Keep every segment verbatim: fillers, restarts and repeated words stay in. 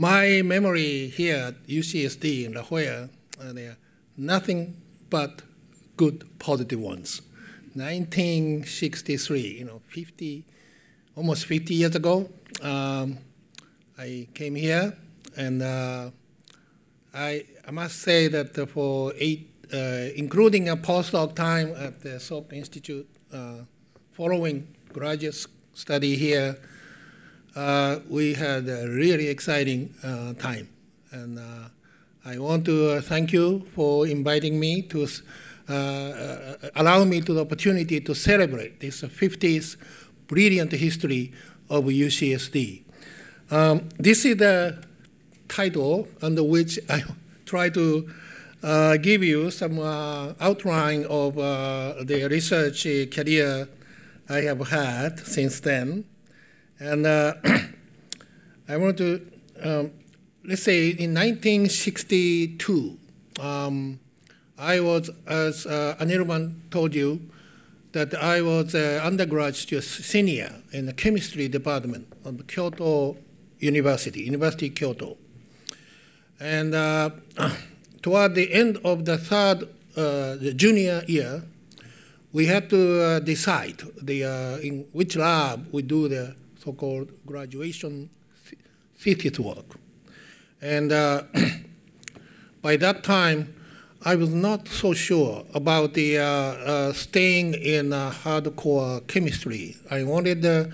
My memory here at U C S D in La Jolla, uh, they are nothing but good, positive ones. nineteen sixty-three, you know, fifty, almost fifty years ago, um, I came here, and uh, I, I must say that for eight, uh, including a postdoc time at the Salk Institute, uh, following graduate study here, Uh, we had a really exciting uh, time, and uh, I want to uh, thank you for inviting me to uh, uh, allow me to the opportunity to celebrate this fiftieth brilliant history of U C S D. Um, this is the title under which I try to uh, give you some uh, outline of uh, the research career I have had since then. And uh, I want to, um, let's say in nineteen sixty-two, um, I was, as uh, Anirban told you, that I was an undergraduate senior in the chemistry department of Kyoto University, University of Kyoto. And uh, toward the end of the third uh, the junior year, we had to uh, decide the, uh, in which lab we do the so-called graduation thesis work. And uh, by that time, I was not so sure about the uh, uh, staying in uh, hardcore chemistry. I wanted uh,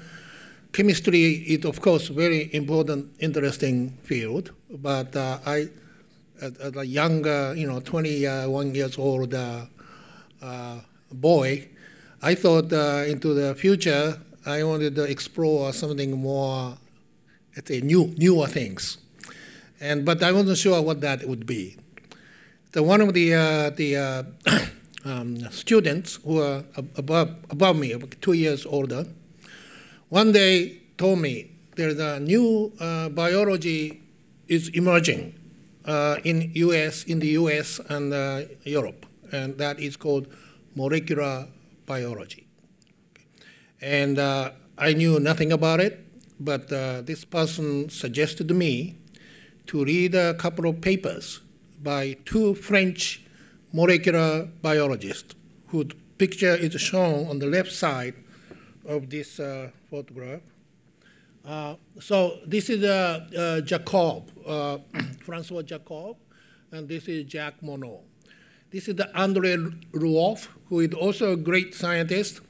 chemistry is, of course, very important, interesting field. But uh, I, as, as a younger, you know, twenty-one years old uh, uh, boy, I thought uh, into the future, I wanted to explore something more, let's say, new, newer things, and but I wasn't sure what that would be. So one of the uh, the uh, um, students who were above above me, two years older, one day told me there's a new uh, biology is emerging uh, in U S in the U S and uh, Europe, and that is called molecular biology. And uh, I knew nothing about it, but uh, this person suggested to me to read a couple of papers by two French molecular biologists, whose picture is shown on the left side of this uh, photograph. Uh, so this is uh, uh, Jacob, uh, Francois Jacob, and this is Jacques Monod. This is the André Lwoff, who is also a great scientist.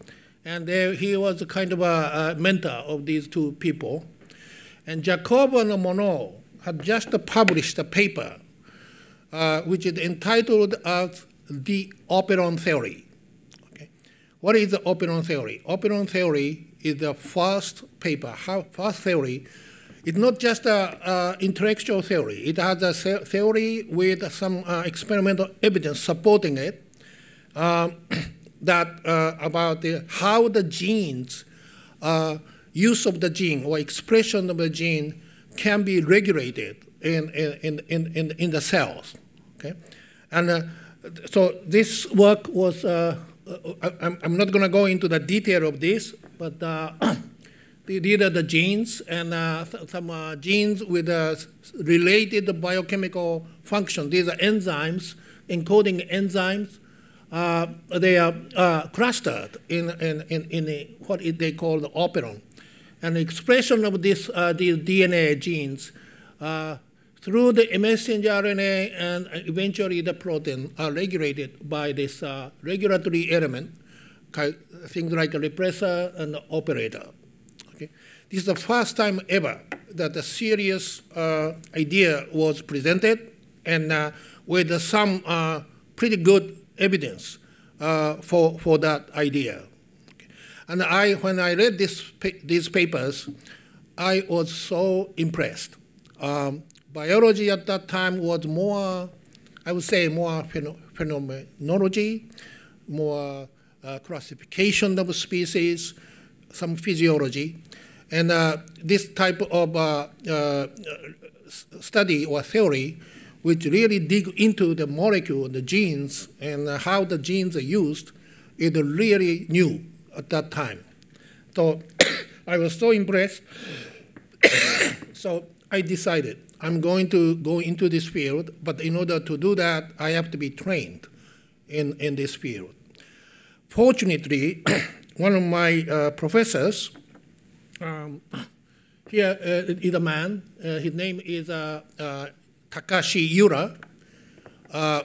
And they, he was kind of a, a mentor of these two people. And Jacob and Monod had just published a paper uh, which is entitled as The Operon Theory. Okay. What is the Operon Theory? Operon Theory is the first paper, how, first theory. It's not just an intellectual theory. It has a theory with some uh, experimental evidence supporting it. Um, that uh, about the, how the genes, uh, use of the gene or expression of the gene can be regulated in, in, in, in, in the cells, okay? And uh, so this work was, uh, I, I'm not gonna go into the detail of this, but uh, these are the genes and uh, some uh, genes with uh, related biochemical function. These are enzymes, encoding enzymes. Uh, they are uh, clustered in, in, in, in the, what they call the operon. And the expression of this, uh, these D N A genes uh, through the messenger R N A and eventually the protein are regulated by this uh, regulatory element, things like a repressor and the operator. Okay? This is the first time ever that a serious uh, idea was presented and uh, with some uh, pretty good evidence uh, for for that idea, okay. And I when I read this pa these papers, I was so impressed. Um, biology at that time was more, I would say, more phen phenomenology, more uh, classification of species, some physiology, and uh, this type of uh, uh, study or theory, which really dig into the molecule, the genes, and how the genes are used, is really new at that time. So I was so impressed, So I decided I'm going to go into this field, but in order to do that, I have to be trained in, in this field. Fortunately, one of my uh, professors, um, here uh, is a man, uh, his name is uh, uh, Takashi Yura, uh,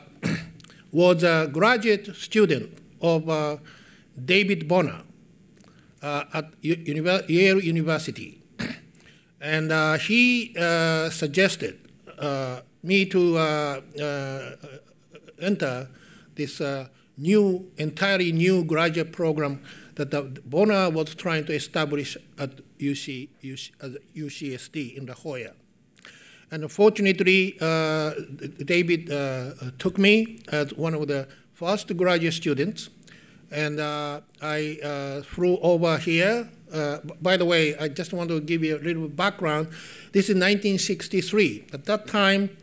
was a graduate student of uh, David Bonner uh, at U Yale University. And uh, he uh, suggested uh, me to uh, uh, enter this uh, new, entirely new graduate program that uh, Bonner was trying to establish at U C, U C, uh, U C S D in La Jolla. And unfortunately, uh, David uh, took me as one of the first graduate students. And uh, I uh, flew over here. Uh, by the way, I just want to give you a little background. This is nineteen sixty-three. At that time,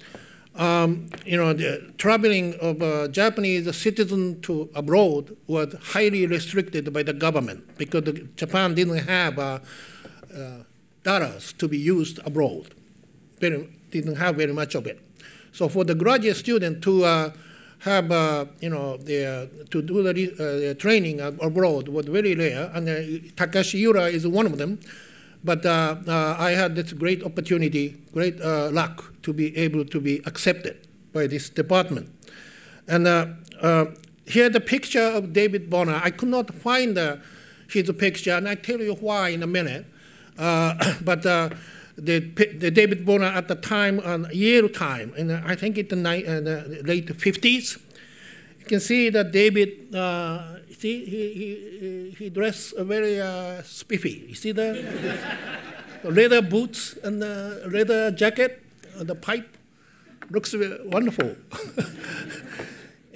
um, you know, the traveling of uh, Japanese citizens to abroad was highly restricted by the government because the, Japan didn't have uh, uh, dollars to be used abroad. Very, didn't have very much of it. So for the graduate student to uh, have, uh, you know, their, to do the uh, their training abroad was very rare, and uh, Takashi Yura is one of them. But uh, uh, I had this great opportunity, great uh, luck to be able to be accepted by this department. And uh, uh, here's the picture of David Bonner. I could not find uh, his picture, and I'll tell you why in a minute. Uh, but uh, The, the David Bonner at the time, uh, Yale time, and I think in the late fifties, you can see that David, uh, see, he, he, he dressed very uh, spiffy. You see the leather boots and the leather jacket, and the pipe, looks wonderful.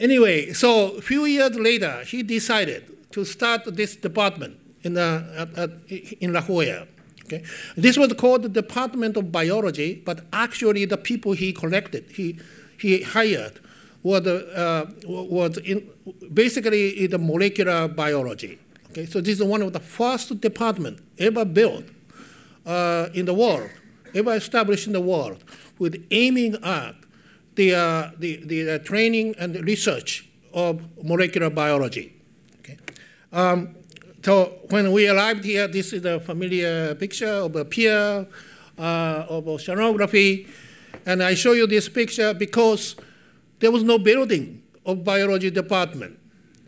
Anyway, so a few years later, he decided to start this department in, the, at, at, in La Jolla. Okay. This was called the Department of Biology, but actually the people he collected, he, he hired, was, uh, was in basically the molecular biology. Okay. So this is one of the first departments ever built uh, in the world, ever established in the world, with aiming at the, uh, the, the uh, training and research of molecular biology. Okay. Um, So when we arrived here, this is a familiar picture of a pier, uh, of oceanography. And I show you this picture because there was no building of biology department.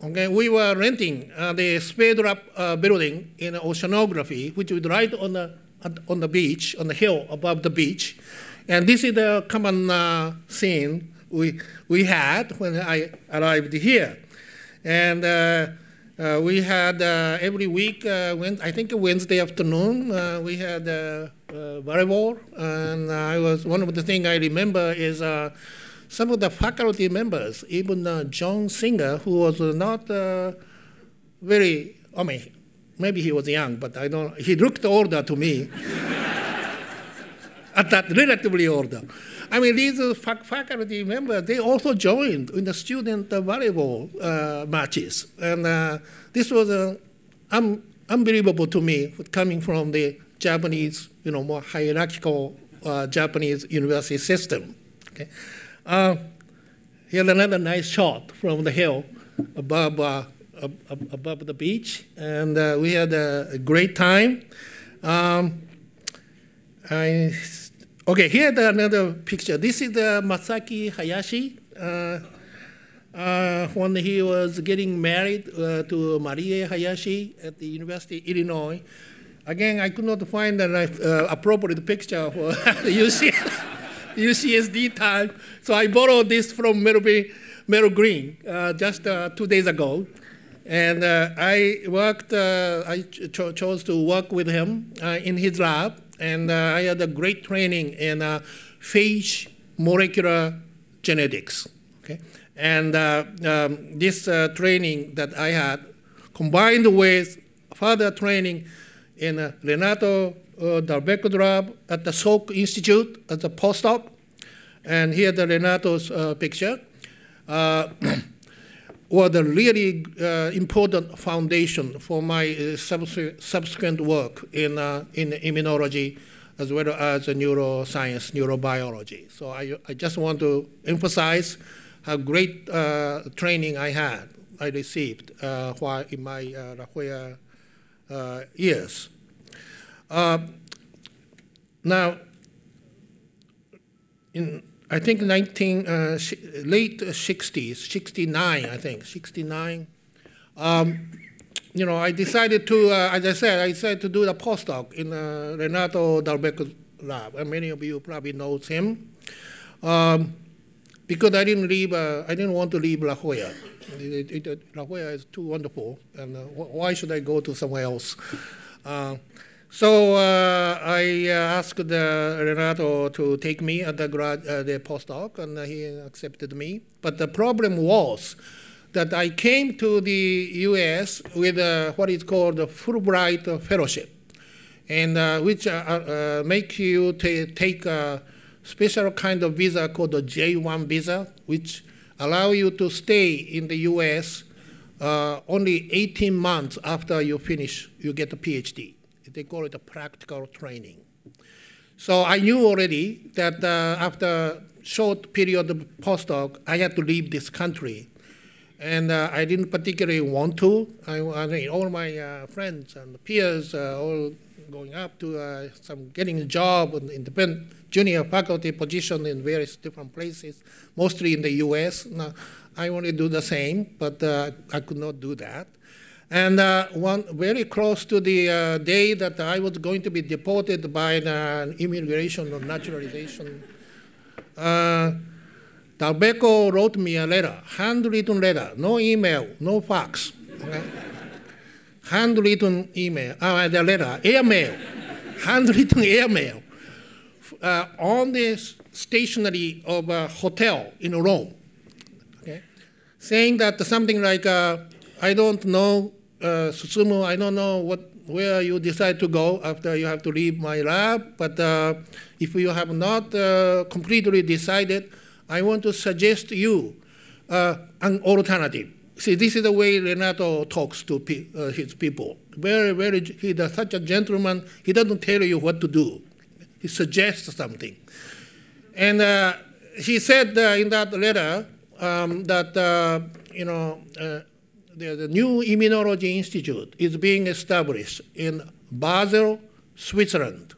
Okay? We were renting uh, the sped-up uh, building in oceanography, which was right on the, on the beach, on the hill above the beach. And this is the common uh, scene we, we had when I arrived here. And uh, Uh, we had uh, every week, uh, when, I think Wednesday afternoon, uh, we had uh, uh, volleyball. And I was, one of the things I remember is uh, some of the faculty members, even uh, John Singer, who was not uh, very, I mean, maybe he was young, but I don't, he looked older to me. At that relatively older. I mean, these fac faculty members, they also joined in the student volleyball uh, matches. And uh, this was uh, un unbelievable to me, coming from the Japanese, you know, more hierarchical uh, Japanese university system. Okay. Uh, here's another nice shot from the hill above, uh, ab ab above the beach. And uh, we had a great time. Um, I, okay, here's another picture. This is the Masaaki Hayashi uh, uh, when he was getting married uh, to Marie Hayashi at the University of Illinois. Again, I could not find an uh, appropriate picture for U C S D time, so I borrowed this from Meryl Green uh, just uh, two days ago. And uh, I worked, uh, I cho chose to work with him uh, in his lab. And uh, I had a great training in uh, phage molecular genetics. Okay? And uh, um, this uh, training that I had, combined with further training in uh, Renato uh, Dulbecco lab at the Salk Institute as a postdoc. And here's the Renato's uh, picture, uh, was a really uh, important foundation for my uh, subsequent work in, uh, in immunology as well as neuroscience, neurobiology. So I, I just want to emphasize how great uh, training I had, I received uh, while in my uh, La Jolla uh, years. Uh, now, in I think nineteen, uh, late sixties, sixty-nine, I think, sixty-nine, um, you know, I decided to, uh, as I said, I decided to do the postdoc in uh, Renato Dulbecco's lab. And many of you probably know him. Um, because I didn't leave, uh, I didn't want to leave La Jolla. It, it, it, La Jolla is too wonderful, and uh, why should I go to somewhere else? Uh, So uh, I uh, asked uh, Renato to take me at the, grad, uh, the postdoc, and uh, he accepted me. But the problem was that I came to the U S with uh, what is called the Fulbright Fellowship, and uh, which uh, uh, makes you take a special kind of visa called the J one visa, which allow you to stay in the U S uh, only eighteen months after you finish, you get a PhD. They call it a practical training. So I knew already that uh, after a short period of postdoc, I had to leave this country. And uh, I didn't particularly want to. I, I mean, all my uh, friends and peers uh, all going up to uh, some getting a job and independent junior faculty position in various different places, mostly in the U S. Now, I wanted to do the same, but uh, I could not do that. And uh, one very close to the uh, day that I was going to be deported by the immigration or naturalization, uh, Dulbecco wrote me a letter, handwritten letter, no email, no fax. Okay? handwritten email, uh, the letter, airmail, handwritten airmail, uh, on the stationery of a hotel in Rome, okay? Saying that something like, uh, I don't know, uh, Susumu, I don't know what, where you decide to go after you have to leave my lab, but uh, if you have not uh, completely decided, I want to suggest you uh, an alternative. See, this is the way Renato talks to pe uh, his people. Very, very, he's such a gentleman, he doesn't tell you what to do. He suggests something. And uh, he said uh, in that letter um, that, uh, you know, uh, The, the new Immunology Institute is being established in Basel, Switzerland.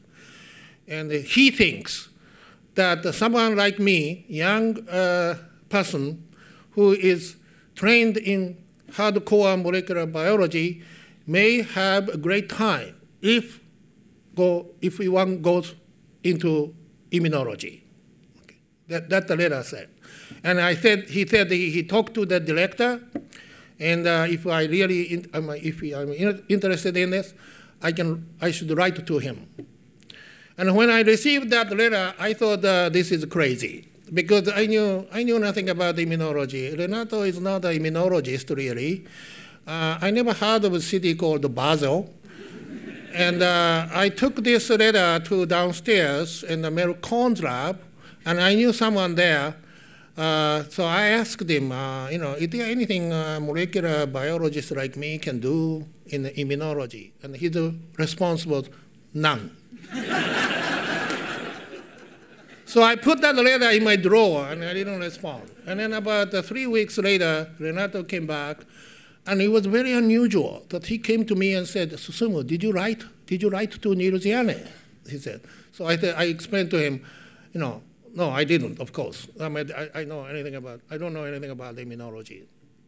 And he thinks that someone like me, young uh, person, who is trained in hardcore molecular biology, may have a great time if, go, if one goes into immunology. Okay. That, that the letter said. And I said, he said he, he talked to the director. And uh, if I really, in, um, if I'm interested in this, I can, I should write to him. And when I received that letter, I thought uh, this is crazy because I knew, I knew nothing about immunology. Renato is not an immunologist really. Uh, I never heard of a city called Basel. And uh, I took this letter to downstairs in the Mel Cohn's lab, and I knew someone there. Uh, so I asked him, uh, you know, is there anything a molecular biologist like me can do in immunology? And his response was, none. So I put that letter in my drawer, and I didn't respond. And then about uh, three weeks later, Renato came back, and it was very unusual that he came to me and said, Susumu, did you write? Did you write to Niruzziane? He said. So I, I explained to him, you know, no, I didn't, of course. I mean, I, I know anything about, I don't know anything about immunology.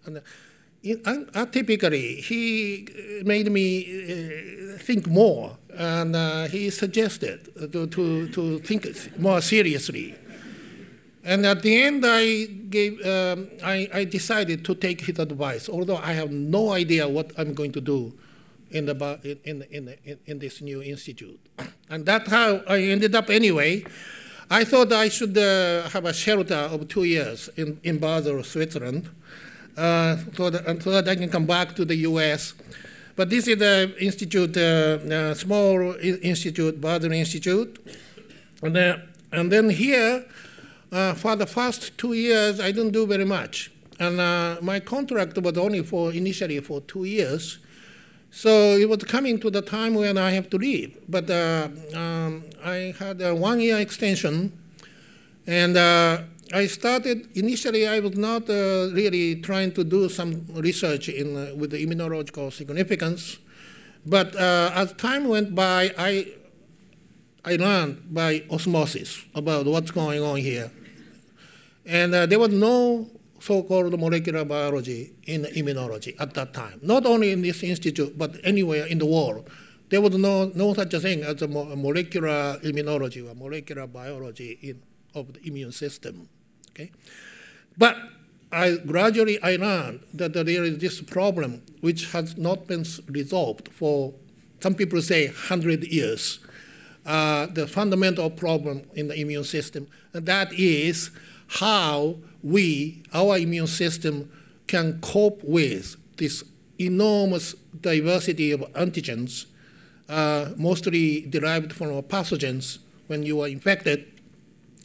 And uh, atypically, he made me uh, think more, and uh, he suggested to, to, to think more seriously. And at the end, I, gave, um, I, I decided to take his advice, although I have no idea what I'm going to do in, the, in, in, in, in this new institute. And that's how I ended up anyway. I thought I should uh, have a shelter of two years in, in Basel, Switzerland, uh, so, that, so that I can come back to the U S. But this is an institute, a uh, uh, small institute, Basel Institute. And, uh, and then here, uh, for the first two years, I didn't do very much. And uh, my contract was only for, initially for two years. So it was coming to the time when I have to leave. But uh, um, I had a one-year extension. And uh, I started, initially I was not uh, really trying to do some research in, uh, with the immunological significance. But uh, as time went by, I, I learned by osmosis about what's going on here. And uh, there was no so-called molecular biology in immunology at that time. Not only in this institute, but anywhere in the world. There was no, no such a thing as a molecular immunology or molecular biology in, of the immune system. Okay? But I, gradually I learned that there is this problem which has not been resolved for, some people say, one hundred years. Uh, the fundamental problem in the immune system, and that is how we, our immune system, can cope with this enormous diversity of antigens, uh, mostly derived from pathogens when you are infected,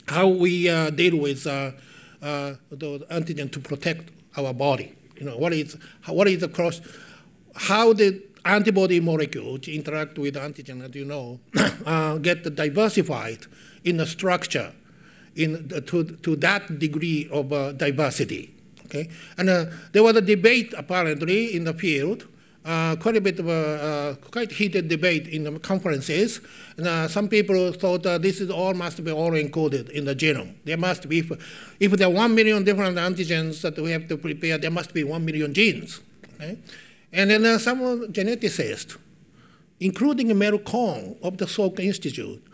how we uh, deal with uh, uh, the antigen to protect our body. You know, what is, what is the cross, how the antibody molecules which interact with antigen, as you know, uh, get diversified in the structure in the, to, to that degree of uh, diversity. Okay? And uh, there was a debate, apparently, in the field, uh, quite a bit of a uh, quite heated debate in the conferences. And, uh, some people thought uh, this is all must be all encoded in the genome. There must be, if, if there are one million different antigens that we have to prepare, there must be one million genes. Okay? And then uh, some geneticists, including Mel Cohn of the Salk Institute,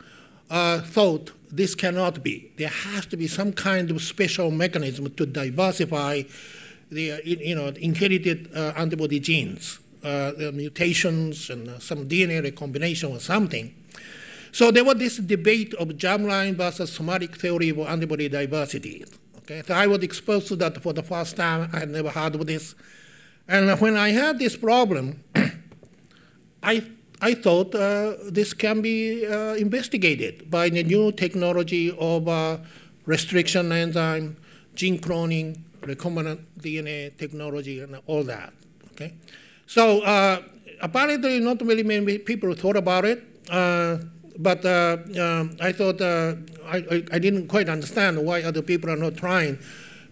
uh, thought this cannot be. There has to be some kind of special mechanism to diversify the uh, you know, inherited uh, antibody genes, uh, the mutations and uh, some D N A recombination or something. So there was this debate of germline versus somatic theory of antibody diversity. Okay? So I was exposed to that for the first time. I had never heard of this. And when I had this problem, I, I thought uh, this can be uh, investigated by the new technology of uh, restriction enzyme, gene cloning, recombinant D N A technology, and all that. Okay? So uh, apparently not really many people thought about it, uh, but uh, um, I thought uh, I, I didn't quite understand why other people are not trying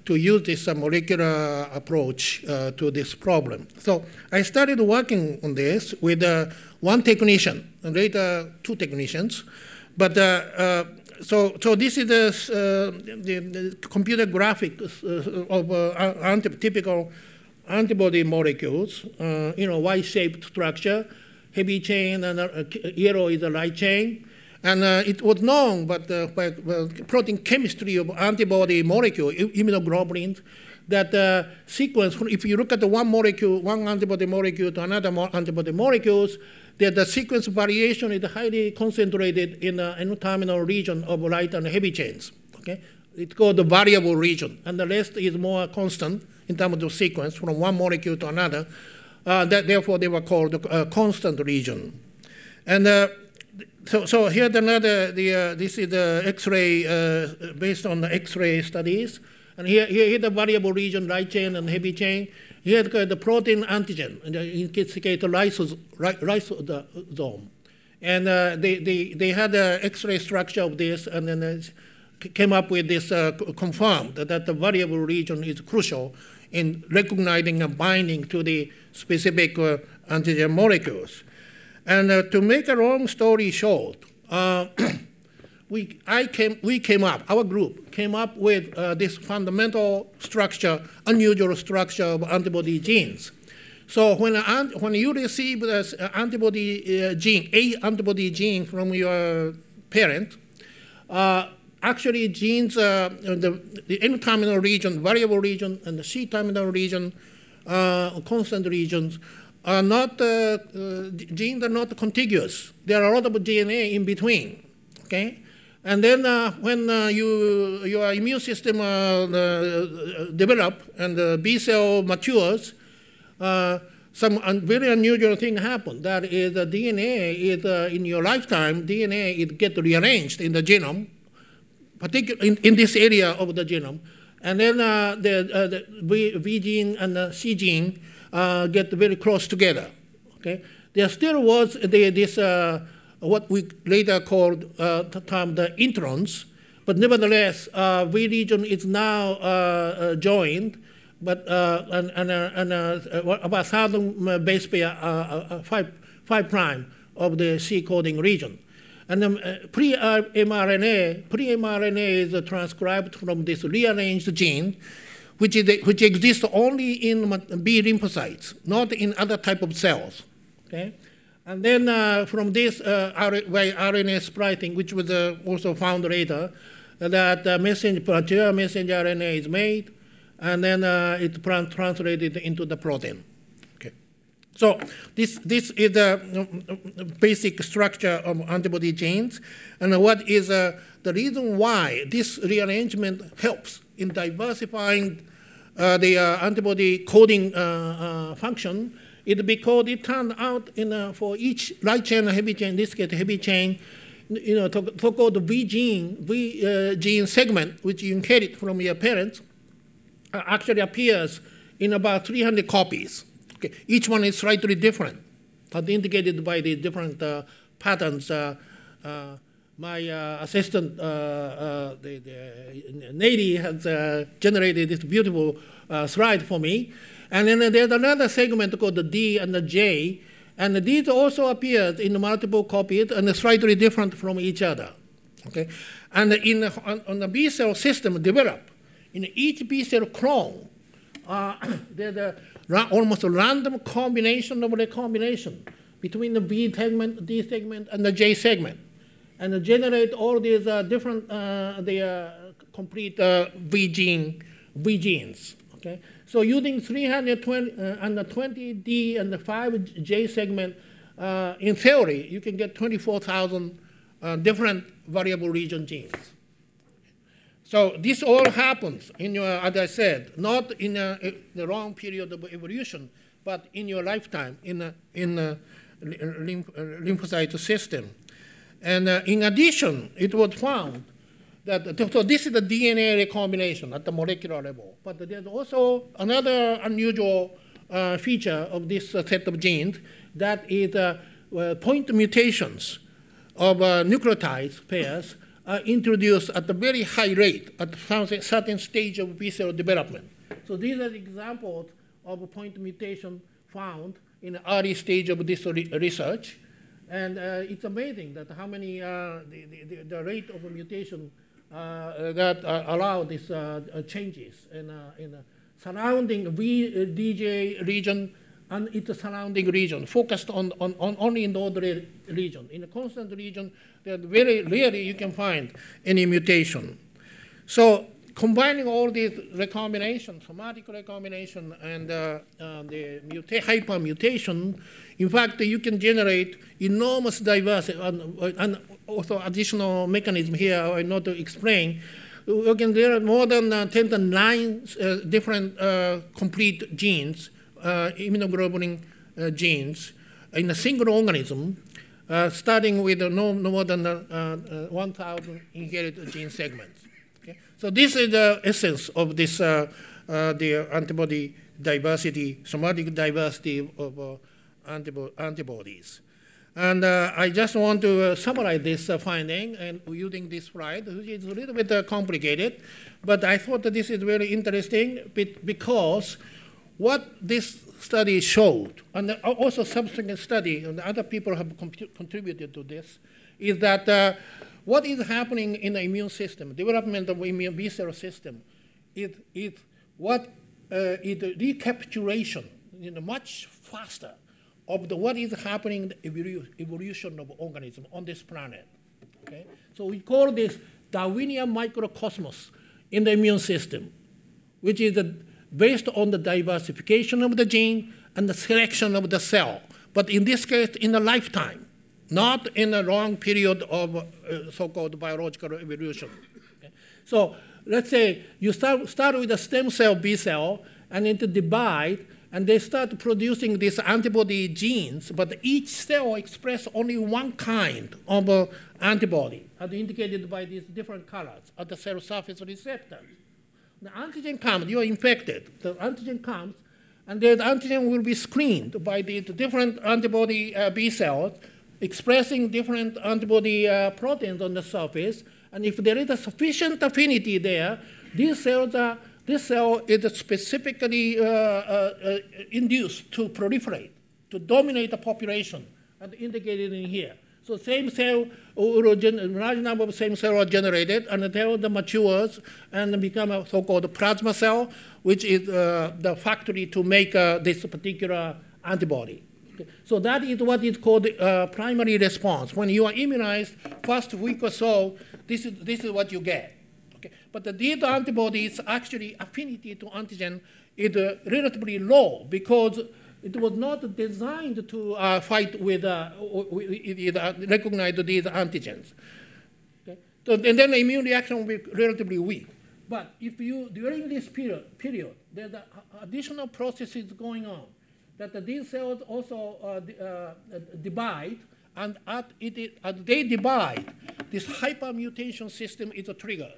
to use this molecular approach uh, to this problem. So I started working on this with uh, one technician, and later two technicians. But uh, uh, so, so this is uh, the, the computer graphic of uh, anti typical antibody molecules, uh, you know, Y-shaped structure, heavy chain, and uh, yellow is a light chain. And uh, it was known but, uh, by uh, protein chemistry of antibody molecule, immunoglobulins, that uh, sequence, if you look at the one molecule, one antibody molecule to another mo antibody molecules, that the sequence variation is highly concentrated in the N-terminal region of light and heavy chains. Okay? It's called the variable region, and the rest is more constant in terms of sequence from one molecule to another. Uh, that, therefore, they were called the uh, constant region. And uh, So, so here's another, the, uh, this is the X-ray, uh, based on the X-ray studies. And here, here, here the variable region, light chain and heavy chain. Here the protein antigen, and in this case the lysosome. And uh, they, they, they had an X-ray structure of this, and then they came up with this, uh, confirmed that the variable region is crucial in recognizing and binding to the specific uh, antigen molecules. And uh, to make a long story short, uh, we, I came, we came up, our group came up with uh, this fundamental structure, unusual structure of antibody genes. So when, an, when you receive an antibody uh, gene, a antibody gene from your parent, uh, actually genes, uh, the, the N-terminal region, variable region, and the C-terminal region, uh, constant regions, are not, uh, uh, genes are not contiguous. There are a lot of D N A in between, okay? And then uh, when uh, you, your immune system uh, uh, develop and the B cell matures, uh, some un very unusual thing happens. That is, the D N A is, uh, in your lifetime, D N A it gets rearranged in the genome, particularly in, in this area of the genome. And then uh, the, uh, the V gene and the C gene Uh, get very close together, Okay, there still was the, this uh, what we later called uh, the term the introns, but nevertheless, uh, V region is now uh, uh, joined, but uh, and and, uh, and uh, about thousand base pair, uh, uh, five five prime of the C coding region. And um, uh, pre-mRNA, pre-mRNA is transcribed from this rearranged gene, which, is a, which exists only in B lymphocytes, not in other type of cells. Okay? And then uh, from this uh, R N A splicing, which was uh, also found later, that uh, messenger, particular messenger R N A is made, and then uh, it's translated into the protein. So this, this is the basic structure of antibody genes, and what is uh, the reason why this rearrangement helps in diversifying uh, the uh, antibody coding uh, uh, function is because it turned out in, uh, for each light chain and heavy chain, in this case heavy chain, you know, so-called V gene, V uh, gene segment, which you inherit from your parents, uh, actually appears in about three hundred copies. Okay. Each one is slightly different, but indicated by the different uh, patterns. Uh, uh, my uh, assistant, uh, uh, the, the Nady, has uh, generated this beautiful uh, slide for me. And then there's another segment called the D and the J, and these also appear in multiple copies and slightly different from each other. Okay, and in on, on the B cell system developed, in each B cell clone, uh, there's a almost a random combination of recombination between the B segment, D segment, and the J segment, and generate all these uh, different, uh, the uh, complete uh, V gene, V genes. Okay, so using three hundred twenty D and the five J segment, uh, in theory, you can get twenty-four thousand uh, different variable region genes. So this all happens in your, as I said, not in a, a, the long period of evolution, but in your lifetime in a, in a lymph, lymphocyte system. And uh, in addition, it was found that, so this is the D N A recombination at the molecular level, but there's also another unusual uh, feature of this uh, set of genes, that is uh, point mutations of uh, nucleotide pairs are introduced at a very high rate at a certain stage of B cell development. So these are examples of point mutation found in the early stage of this re research. And uh, it's amazing that how many, uh, the, the, the rate of mutation uh, that uh, allow these uh, changes in, uh, in the surrounding V D J region and its surrounding region, focused on, on, on only in the ordinary region. In the constant region, that very rarely you can find any mutation. So combining all these recombination, somatic recombination, and uh, uh, the muta hypermutation, in fact, you can generate enormous diversity, and, and also additional mechanism here I not to explain. You can, there are more than uh, ten to nine uh, different uh, complete genes, Uh, immunoglobulin uh, genes in a single organism, uh, starting with uh, no, no more than uh, uh, one thousand inherited gene segments. Okay? So this is the essence of this uh, uh, the antibody diversity, somatic diversity of uh, antib antibodies. And uh, I just want to uh, summarize this uh, finding and using this slide, which is a little bit uh, complicated, but I thought that this is very interesting because what this study showed, and also subsequent study, and other people have contributed to this, is that uh, what is happening in the immune system, development of immune B cell system, it is what uh, is recapturation, you know, much faster of the what is happening in the evolu evolution of organism on this planet. Okay? So we call this Darwinian microcosmos in the immune system, which is the based on the diversification of the gene and the selection of the cell, but in this case, in a lifetime, not in a long period of uh, so-called biological evolution. Okay? So let's say you start, start with a stem cell B cell, and it divides, and they start producing these antibody genes, but each cell expresses only one kind of uh, antibody, as indicated by these different colors at the cell surface receptors. The antigen comes, you are infected. The antigen comes, and the antigen will be screened by the different antibody uh, B cells expressing different antibody uh, proteins on the surface. And if there is a sufficient affinity there, these cells are, this cell is specifically uh, uh, uh, induced to proliferate, to dominate the population, and indicated in here. So same cell, large number of same cells are generated, and they matures and become a so-called plasma cell, which is uh, the factory to make uh, this particular antibody. Okay. So that is what is called uh, primary response. When you are immunized, first week or so, this is, this is what you get. Okay. But the, these antibodies, actually affinity to antigen is uh, relatively low because it was not designed to uh, fight with, uh, it, uh, recognize these antigens. Okay? So, and then the immune reaction will be relatively weak. But if you, during this period, period there's a, additional processes going on, that these cells also uh, uh, divide, and at it, it, as they divide, this hypermutation system is triggered.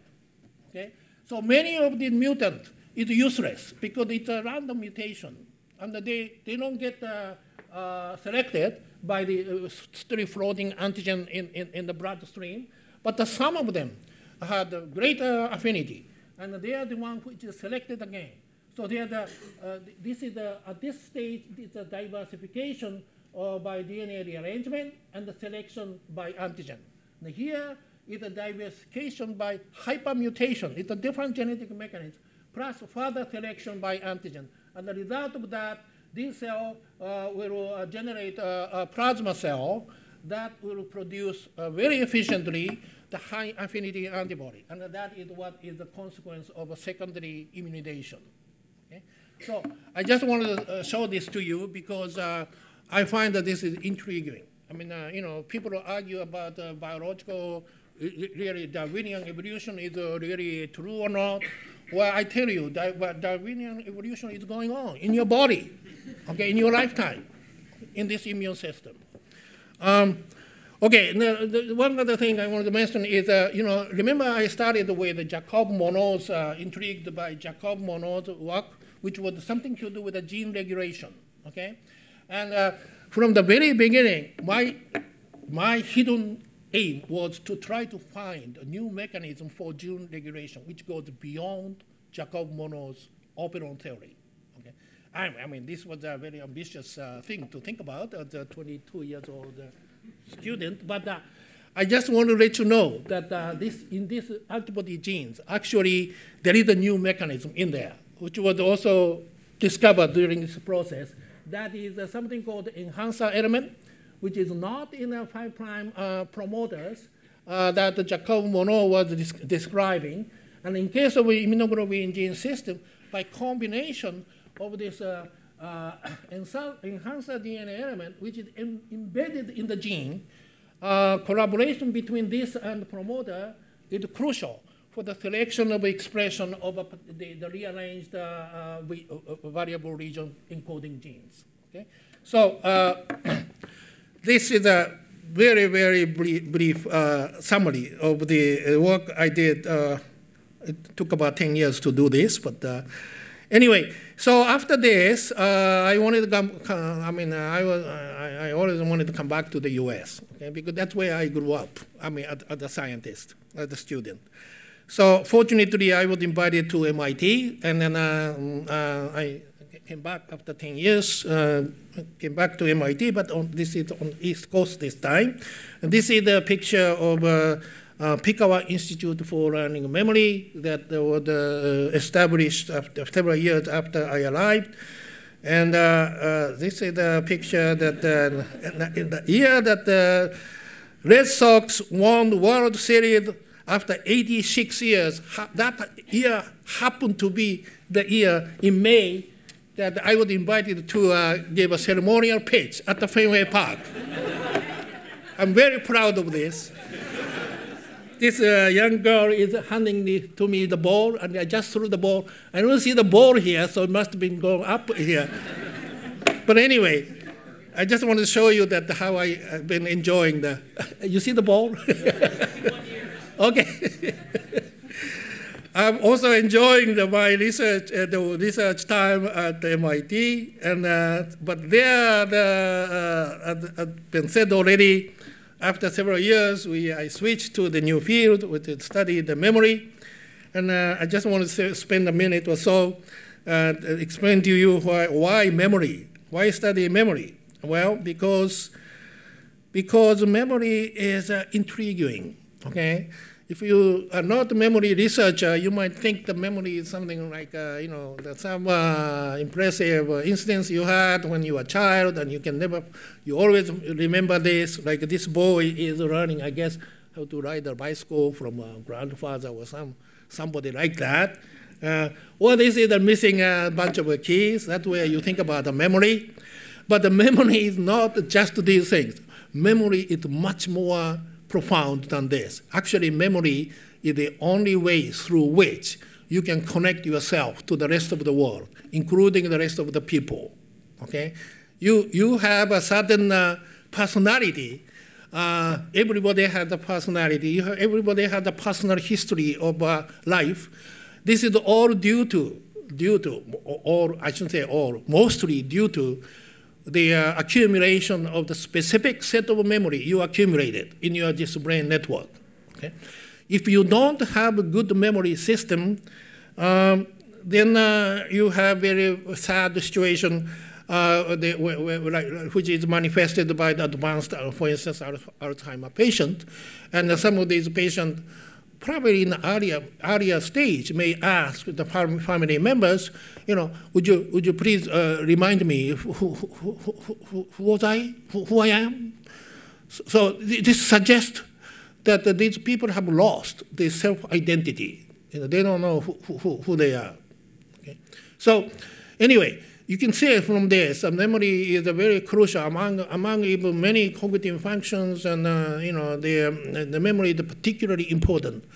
Okay? So many of the mutants is useless because it's a random mutation. And they, they don't get uh, uh, selected by the uh, still floating antigen in, in, in the bloodstream. But the, some of them had a greater affinity. And they are the one which is selected again. So they are the, uh, this is the, at this stage, it's a diversification uh, by D N A rearrangement and the selection by antigen. And here is a diversification by hypermutation. It's a different genetic mechanism, plus further selection by antigen. And the result of that, this cell uh, will uh, generate a, a plasma cell that will produce uh, very efficiently the high affinity antibody. And that is what is the consequence of a secondary immunization. Okay? So I just wanted to uh, show this to you because uh, I find that this is intriguing. I mean, uh, you know, people argue about uh, biological, really Darwinian evolution is uh, really true or not. Well, I tell you, Darwinian evolution is going on in your body, okay, in your lifetime, in this immune system. Um, okay, the, the one other thing I wanted to mention is, uh, you know, remember I started with Jacob Monod's, uh, intrigued by Jacob Monod's work, which was something to do with the gene regulation, okay? And uh, from the very beginning, my, my hidden aim was to try to find a new mechanism for gene regulation, which goes beyond Jacob Monod's Operon Theory. Okay? I, I mean, this was a very ambitious uh, thing to think about as a twenty-two years old uh, student, but uh, I just want to let you know that uh, this, in these antibody genes, actually, there is a new mechanism in there, which was also discovered during this process. That is uh, something called enhancer element, which is not in the five prime uh, promoters uh, that Jacob Monod was des describing. And in case of the immunoglobulin gene system, by combination of this uh, uh, enhancer D N A element, which is em embedded in the gene, uh, collaboration between this and promoter is crucial for the selection of expression of a, the, the rearranged uh, uh, variable region encoding genes. Okay? So, uh, this is a very, very brief, brief uh, summary of the work I did. Uh, it took about ten years to do this, but uh, anyway. So after this, uh, I wanted to come. I mean, I was. I, I always wanted to come back to the U S okay, because that's where I grew up. I mean, as a scientist, as a student. So fortunately, I was invited to M I T, and then uh, uh, I. came back after ten years, uh, came back to M I T, but on, this is on East Coast this time. And this is a picture of uh, uh, Picower Institute for Learning Memory that was uh, established after, several years after I arrived. And uh, uh, this is a picture that uh, in the year that the Red Sox won the World Series after eighty-six years, that year happened to be the year in May that I was invited to uh, give a ceremonial pitch at the Fenway Park. I'm very proud of this. This uh, young girl is handing the, to me the ball, and I just threw the ball. I don't see the ball here, so it must have been going up here. But anyway, I just want to show you that how I have been enjoying the, you see the ball? Okay. I'm also enjoying the, my research, uh, the research time at M I T, and uh, but there, the, uh, as, as been said already, after several years, we I switched to the new field, which is study the memory, and uh, I just want to say, spend a minute or so uh, to explain to you why why memory, why study memory. Well, because because memory is uh, intriguing. Okay. If you are not a memory researcher, you might think the memory is something like, uh, you know, some uh, impressive uh, incidents you had when you were a child, and you can never, you always remember this. Like this boy is learning, I guess, how to ride a bicycle from a grandfather or some somebody like that. Uh, or this is a missing uh, bunch of uh, keys. That's where you think about the memory. But the memory is not just these things. Memory is much more profound than this. Actually, memory is the only way through which you can connect yourself to the rest of the world, including the rest of the people. Okay, you you have a certain uh, personality. Uh, everybody has a personality. You have, everybody has a personal history of uh, life. This is all due to due to, or I shouldn't say all, mostly due to the uh, accumulation of the specific set of memory you accumulated in your just brain network. Okay? If you don't have a good memory system, um, then uh, you have very sad situation, uh, the, like, which is manifested by the advanced, uh, for instance, Alzheimer patient. And uh, some of these patients, probably in the earlier, earlier stage, may ask the family members, you know, would you, would you please uh, remind me who, who, who, who, who was I, who, who I am? So, so this suggests that these people have lost their self-identity. You know, they don't know who, who, who they are. Okay? So anyway, you can see from this, uh, memory is a very crucial among among even many cognitive functions, and uh, you know the um, the memory is particularly important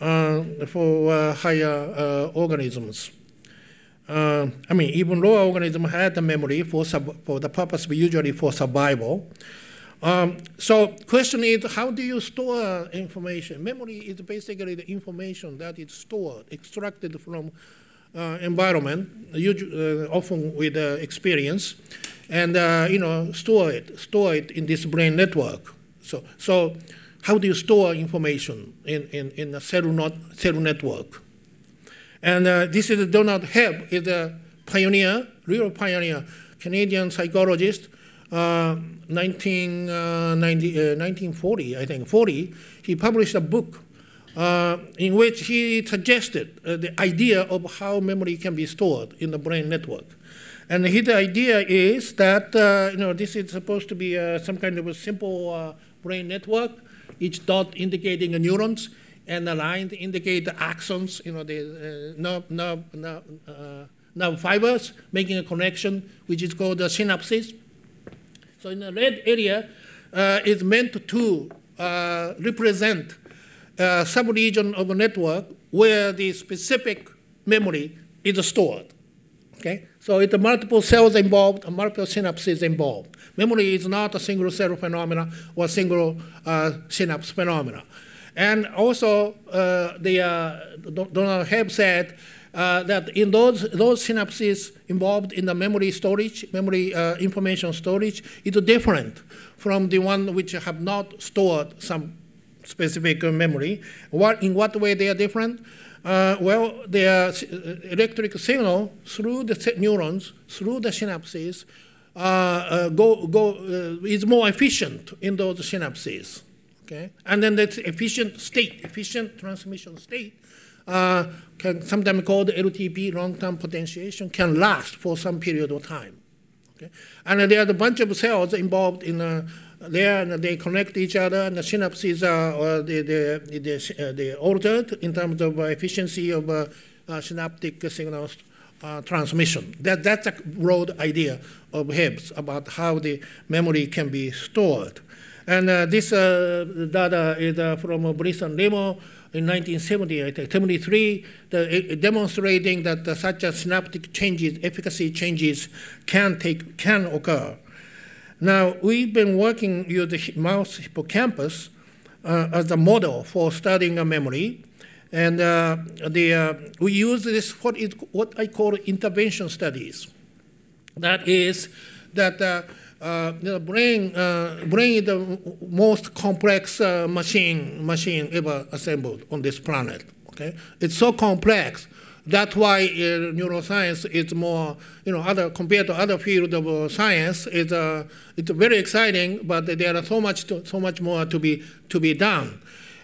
uh, for uh, higher uh, organisms. Uh, I mean, even lower organisms have the memory for sub for the purpose usually for survival. Um, so, question is, how do you store information? Memory is basically the information that is stored, extracted from Uh, environment, usually, uh, often with uh, experience, and uh, you know, store it, store it in this brain network. So, so how do you store information in in in a cellular cellular network? And uh, this is Donald Hebb, is a pioneer, real pioneer, Canadian psychologist, uh, nineteen forty, I think, forty. He published a book Uh, in which he suggested uh, the idea of how memory can be stored in the brain network. And his idea is that uh, you know, this is supposed to be uh, some kind of a simple uh, brain network, each dot indicating the neurons, and the lines indicate the axons, you know, the uh, nerve, nerve, nerve, uh, nerve fibers, making a connection, which is called the synapses. So in the red area uh, is meant to uh, represent Uh, subregion of a network where the specific memory is stored. Okay? So it's multiple cells involved, multiple synapses involved. Memory is not a single cell phenomena or single uh, synapse phenomena. And also, uh, the, uh, Donald Hebb said uh, that in those, those synapses involved in the memory storage, memory uh, information storage, it's different from the one which have not stored some specific memory. What, in what way they are different? Uh, well, they are electric signal through the neurons, through the synapses, uh, uh, go, go, uh, is more efficient in those synapses. Okay? And then that efficient state, efficient transmission state, uh, can sometimes called L T P, long-term potentiation, can last for some period of time. Okay? And there are a bunch of cells involved in uh, there, and they connect each other, and the synapses are uh, they, they, they, they altered in terms of efficiency of uh, uh, synaptic signal uh, transmission. That, that's a broad idea of Hebb's about how the memory can be stored. And uh, this uh, data is uh, from Bliss and Lømo in nineteen seventy, I think, seventy-three, the, uh, demonstrating that uh, such a synaptic changes, efficacy changes can, take, can occur. Now, we've been working with the mouse hippocampus uh, as a model for studying a memory, And uh, the, uh, we use this, what, it, what I call intervention studies. That is that uh, uh, the brain, uh, brain is the most complex uh, machine, machine ever assembled on this planet. Okay? It's so complex. That's why uh, neuroscience is more, you know, other compared to other fields of uh, science, it's, uh, it's very exciting, but there are so much, to, so much more to be, to be done.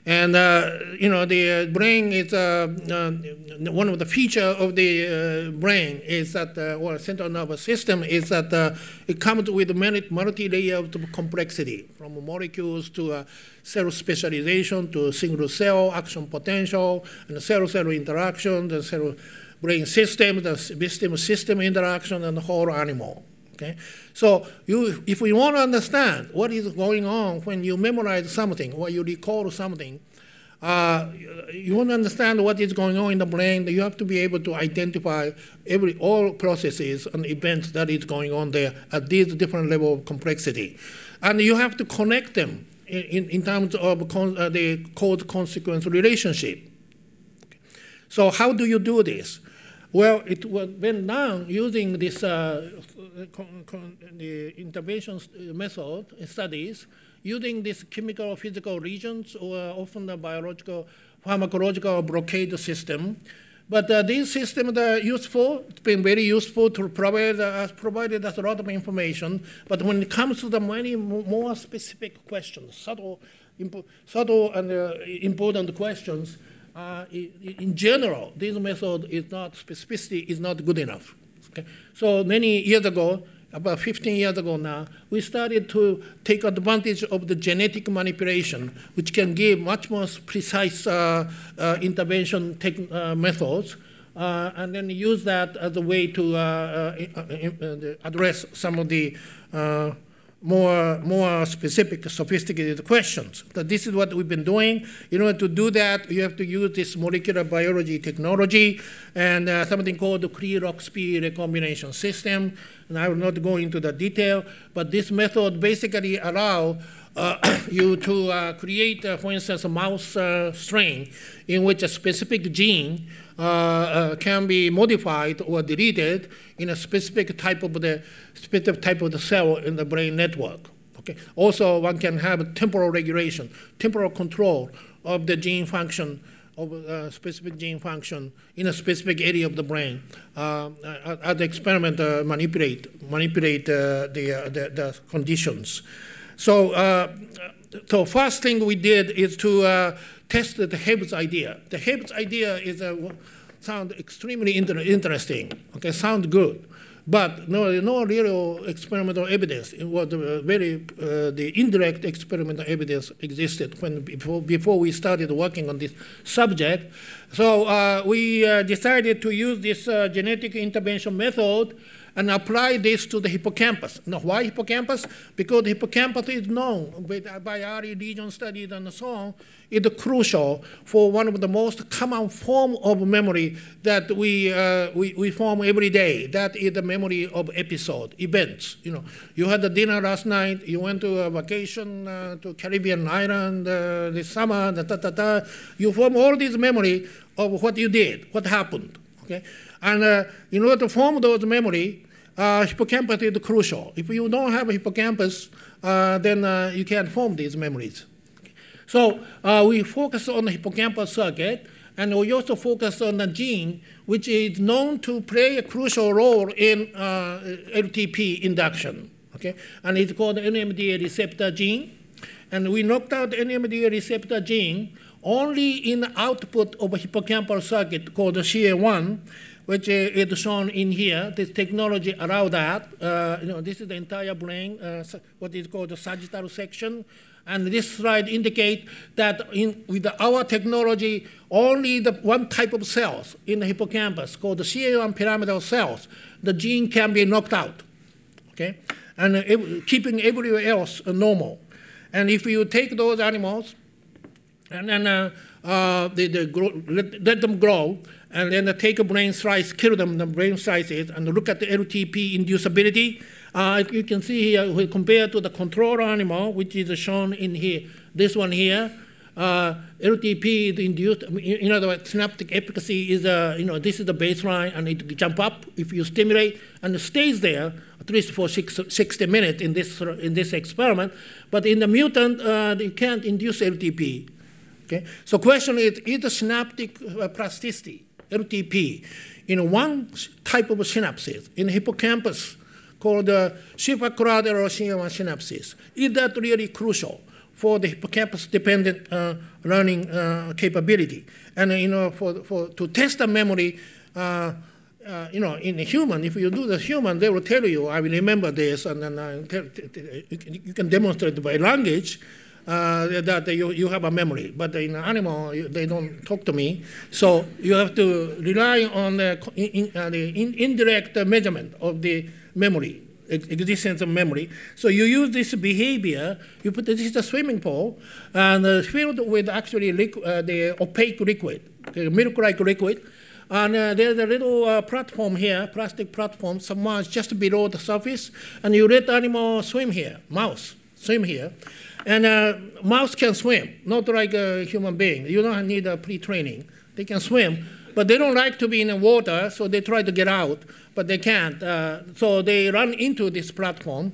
And uh, you know, the brain is uh, uh, one of the features of the uh, brain is that, uh, or central nervous system is that uh, it comes with many multi-layered complexity, from molecules to uh, cell specialization to single cell action potential and cell-cell interaction, the cell brain system, the system-system interaction, and the whole animal. Okay? So you, if we want to understand what is going on when you memorize something or you recall something, uh, you want to understand what is going on in the brain, you have to be able to identify every, all processes and events that is going on there at these different levels of complexity. And you have to connect them in, in, in terms of con uh, the cause-consequence relationship. Okay. So how do you do this? Well, it was been done using this uh, con con the intervention method studies, using these chemical physical regions or often the biological pharmacological blockade system. But uh, these systems are useful. It's been very useful to provide us, provided us a lot of information. But when it comes to the many more specific questions, subtle, impo subtle and uh, important questions. Uh, in general, this method is not specificity is not good enough. Okay? So many years ago, about fifteen years ago now, we started to take advantage of the genetic manipulation, which can give much more precise uh, uh, intervention uh, methods, uh, and then use that as a way to uh, uh, address some of the uh, more, more specific, sophisticated questions. So this is what we've been doing. In order to do that, you have to use this molecular biology technology and uh, something called the Cre-LoxP recombination system. And I will not go into the detail, but this method basically allows uh, you to uh, create, uh, for instance, a mouse uh, strain in which a specific gene Uh, uh, can be modified or deleted in a specific type of the specific type of the cell in the brain network. Okay. Also, one can have temporal regulation, temporal control of the gene function of a specific gene function in a specific area of the brain. Uh, as the experiment uh, manipulate manipulate uh, the, uh, the the conditions. So, uh, so first thing we did is to uh, tested the Hebb's idea. The Hebb's idea is a, sound extremely inter interesting. Okay, sound good, but no, no real experimental evidence. It was very uh, the indirect experimental evidence existed when before before we started working on this subject. So uh, we uh, decided to use this uh, genetic intervention method and apply this to the hippocampus. Now, why hippocampus? Because the hippocampus is known by early region studies and so on. It's crucial for one of the most common form of memory that we, uh, we, we form every day. That is the memory of episode, events. You know, you had a dinner last night, you went to a vacation uh, to Caribbean island uh, this summer, da, da, da, da. You form all this memory of what you did, what happened. Okay? And uh, in order to form those memory, Uh, hippocampus is crucial. If you don't have a hippocampus, uh, then uh, you can't form these memories. Okay. So uh, we focus on the hippocampus circuit, and we also focus on the gene, which is known to play a crucial role in uh, L T P induction. Okay, and it's called the N M D A receptor gene. And we knocked out the N M D A receptor gene only in the output of a hippocampal circuit called the C A one. Which is shown in here. This technology allows that. Uh, you know, this is the entire brain, uh, what is called the sagittal section. And this slide indicates that in, with our technology, only the one type of cells in the hippocampus, called the C A one pyramidal cells, the gene can be knocked out, okay? And uh, keeping everywhere else uh, normal. And if you take those animals and then uh, uh, they, they grow, let, let them grow, and then take a brain slice, kill them, the brain slices, and look at the L T P inducibility. Uh, you can see here, compared to the control animal, which is shown in here, this one here, uh, L T P is induced, in other words, synaptic efficacy is, uh, you know, this is the baseline, and it jump up if you stimulate, and it stays there at least for six, sixty minutes in this, in this experiment. But in the mutant, uh, you can't induce L T P. Okay? So question is, is the synaptic plasticity, L T P, in one type of synapses, in hippocampus, called uh, supercollateral C one synapses. Is that really crucial for the hippocampus-dependent uh, learning uh, capability? And, uh, you know, for, for, to test the memory, uh, uh, you know, in a human, if you do the human, they will tell you, I will remember this, and then uh, you can demonstrate by language uh, that you, you have a memory. But in an animal, they don't talk to me. So you have to rely on the, in, uh, the in, indirect measurement of the memory, existence of memory. So you use this behavior, you put this is a swimming pool, and uh, filled with actually uh, the opaque liquid, the milk-like liquid. And uh, there's a little uh, platform here, plastic platform, submerged just below the surface, and you let animal swim here, mouse swim here. And uh, mouse can swim, not like a human being. You don't need a pre-training. They can swim, but they don't like to be in the water, so they try to get out, but they can't. Uh, so they run into this platform,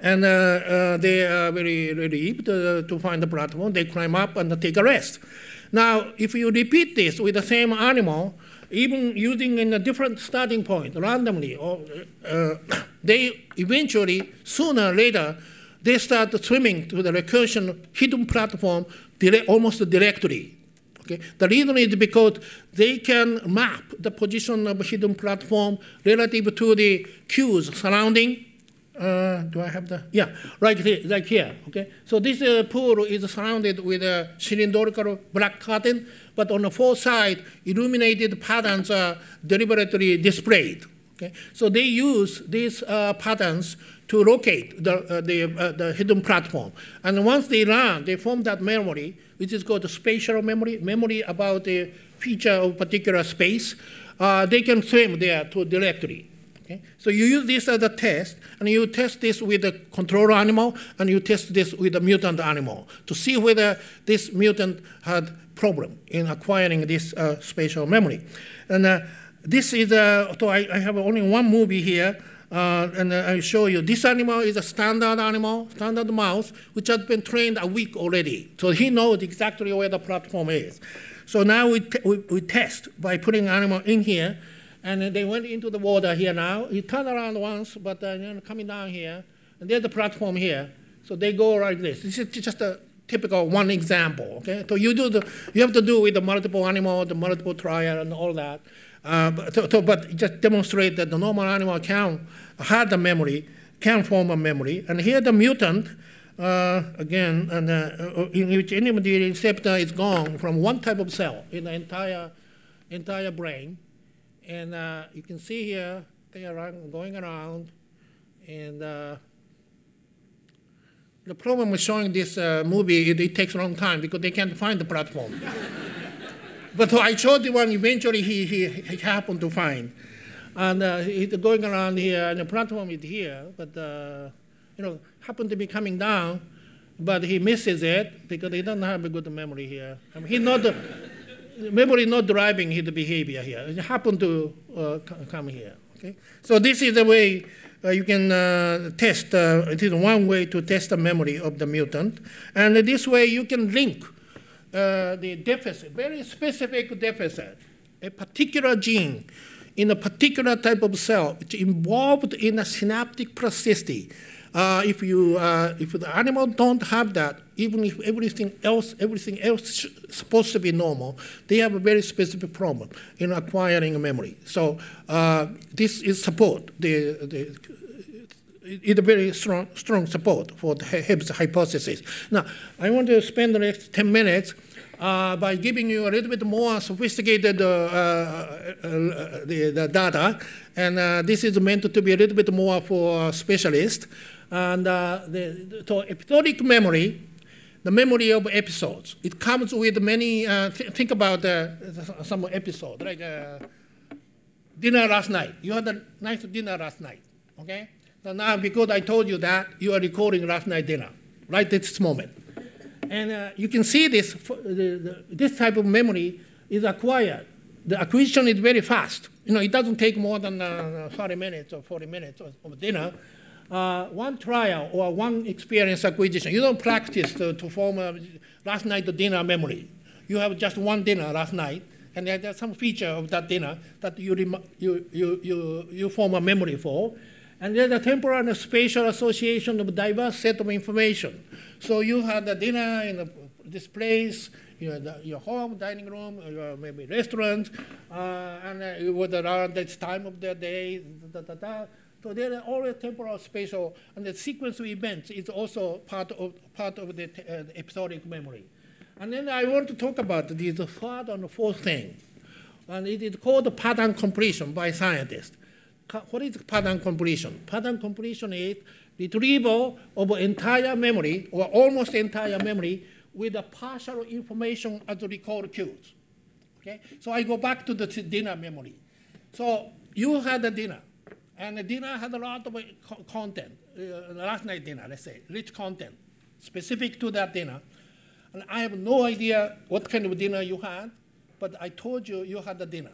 and uh, uh, they are very relieved uh, to find the platform. They climb up and take a rest. Now, if you repeat this with the same animal, even using in a different starting point randomly, or, uh, they eventually, sooner or later, they start swimming to the recursion hidden platform direct, almost directly. Okay. The reason is because they can map the position of a hidden platform relative to the cues surrounding. Uh, do I have the? Yeah, right here. Right here. Okay. So this uh, pool is surrounded with a cylindrical black curtain, but on the four sides, illuminated patterns are deliberately displayed. Okay. So they use these uh, patterns to locate the, uh, the, uh, the hidden platform. And once they learn, they form that memory, which is called spatial memory, memory about the feature of particular space. Uh, they can swim there to directly. Okay? So you use this as a test, and you test this with a control animal, and you test this with a mutant animal to see whether this mutant had problem in acquiring this uh, spatial memory. And uh, this is, uh, so I, I have only one movie here. Uh, and uh, I show you, this animal is a standard animal, standard mouse, which has been trained a week already. So he knows exactly where the platform is. So now we, t we, we test by putting animal in here, and they went into the water here now. He turned around once, but uh, you know, coming down here, and there's the platform here. So they go like this. This is just a typical one example, okay? So you do the, you have to do with the multiple animal, the multiple trial, and all that. Uh, but, so, so, but just demonstrate that the normal animal can have a memory, can form a memory. And here the mutant, uh, again, and, uh, in which N M D A receptor is gone from one type of cell in the entire, entire brain. And uh, you can see here, they are going around. And uh, the problem with showing this uh, movie, it, it takes a long time because they can't find the platform. But so I showed the one eventually he, he, he happened to find. And uh, he's going around here, and the platform is here, but, uh, you know, happened to be coming down, but he misses it because he doesn't have a good memory here. I mean, he's not, memory is not driving his behavior here. It happened to uh, come here, okay? So this is the way uh, you can uh, test, uh, it is one way to test the memory of the mutant. And this way you can link Uh, the deficit, very specific deficit, a particular gene in a particular type of cell, which involved in a synaptic plasticity. Uh, if you, uh, if the animal don't have that, even if everything else, everything else is supposed to be normal, they have a very specific problem in acquiring memory. So uh, this is support. The, the, It's a very strong, strong support for the Hebb's hypothesis. Now, I want to spend the next ten minutes uh, by giving you a little bit more sophisticated uh, uh, uh, the, the data, and uh, this is meant to be a little bit more for specialists. And uh, the, so, episodic memory, the memory of episodes, it comes with many. Uh, th think about uh, some episode, like uh, dinner last night. You had a nice dinner last night, okay? So now, because I told you that, you are recording last night's dinner, right at this moment. And uh, you can see this, the, the, this type of memory is acquired. The acquisition is very fast. You know, it doesn't take more than uh, thirty minutes or forty minutes of, of dinner. Uh, one trial or one experience acquisition. You don't practice to, to form a last night dinner memory. You have just one dinner last night, and there, there's some feature of that dinner that you, you, you, you, you form a memory for. And there's a temporal and a spatial association of diverse set of information. So you had a dinner in a, this place, you know, the, your home, dining room, or maybe restaurant, uh, and uh, it was around this time of the day, da, da, da. So there are always temporal, spatial, and the sequence of events is also part of, part of the uh, episodic memory. And then I want to talk about the third and the fourth thing. And it is called pattern completion by scientists. What is pattern completion? Pattern completion is retrieval of entire memory or almost entire memory with a partial information as recall cues. Okay? So I go back to the dinner memory. So you had a dinner, and the dinner had a lot of content, uh, last night dinner, let's say, rich content specific to that dinner. And I have no idea what kind of dinner you had, but I told you you had a dinner.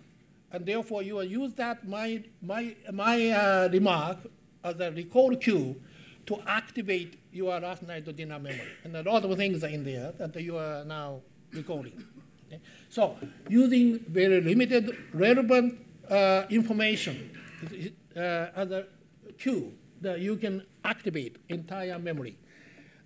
And therefore, you will use that, my, my, my uh, remark, as a recall cue to activate your last night dinner memory. And a lot of things are in there that you are now recalling. Okay? So using very limited, relevant uh, information uh, as a cue that you can activate entire memory.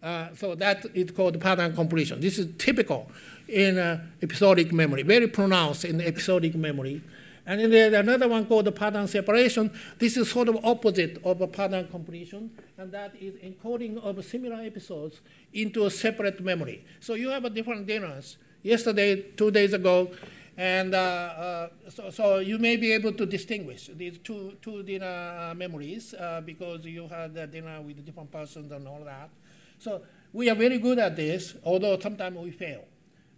Uh, so that is called pattern completion. This is typical in uh, episodic memory, very pronounced in episodic memory. And then there's another one called the pattern separation. This is sort of opposite of a pattern completion, and that is encoding of similar episodes into a separate memory. So you have a different dinners yesterday, two days ago, and uh, uh, so, so you may be able to distinguish these two, two dinner memories uh, because you had a dinner with different persons and all that. So we are very good at this, although sometimes we fail.